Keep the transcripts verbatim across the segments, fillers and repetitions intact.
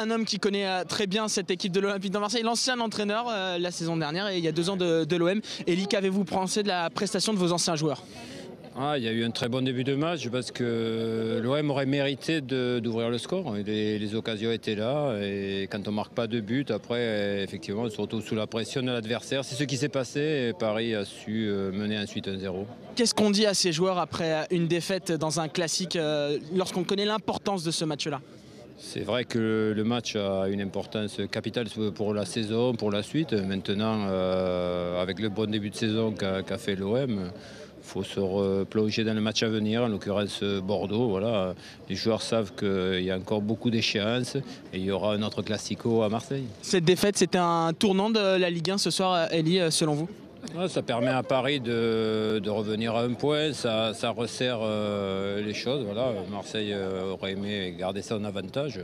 un homme qui connaît très bien cette équipe de l'Olympique de Marseille, l'ancien entraîneur euh, la saison dernière et il y a deux ans de, de l'O M. Elie, qu'avez-vous pensé de la prestation de vos anciens joueurs? Ah, il y a eu un très bon début de match parce que l'O M aurait mérité d'ouvrir le score. Les, les occasions étaient là et quand on ne marque pas de but, après, effectivement, on se retrouve sous la pression de l'adversaire. C'est ce qui s'est passé et Paris a su mener ensuite un zéro. Qu'est-ce qu'on dit à ces joueurs après une défaite dans un classique lorsqu'on connaît l'importance de ce match-là? C'est vrai que le match a une importance capitale pour la saison, pour la suite. Maintenant, euh, avec le bon début de saison qu'a qu'a fait l'O M, il faut se replonger dans le match à venir, en l'occurrence Bordeaux. Voilà. Les joueurs savent qu'il y a encore beaucoup d'échéances et il y aura un autre Classico à Marseille. Cette défaite, c'était un tournant de la Ligue un ce soir, Elie, selon vous? Ça permet à Paris de, de revenir à un point, ça, ça resserre euh, les choses. Voilà. Marseille euh, aurait aimé garder ça en avantage.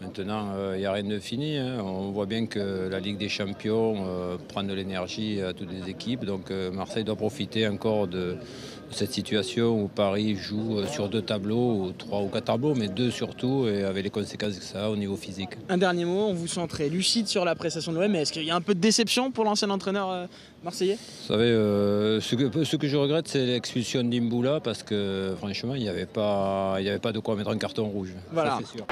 Maintenant, il euh, n'y a rien de fini. Hein. On voit bien que la Ligue des Champions euh, prend de l'énergie à toutes les équipes. Donc euh, Marseille doit profiter encore de cette situation où Paris joue sur deux tableaux, ou trois ou quatre tableaux, mais deux surtout, et avec les conséquences que ça a au niveau physique. Un dernier mot, on vous sent très lucide sur la prestation de l'O M, mais est-ce qu'il y a un peu de déception pour l'ancien entraîneur marseillais? Vous savez, euh, ce, que, ce que je regrette, c'est l'expulsion d'Imboula, parce que franchement, il n'y avait, avait pas de quoi mettre un carton rouge. Voilà. Ça, c'est sûr.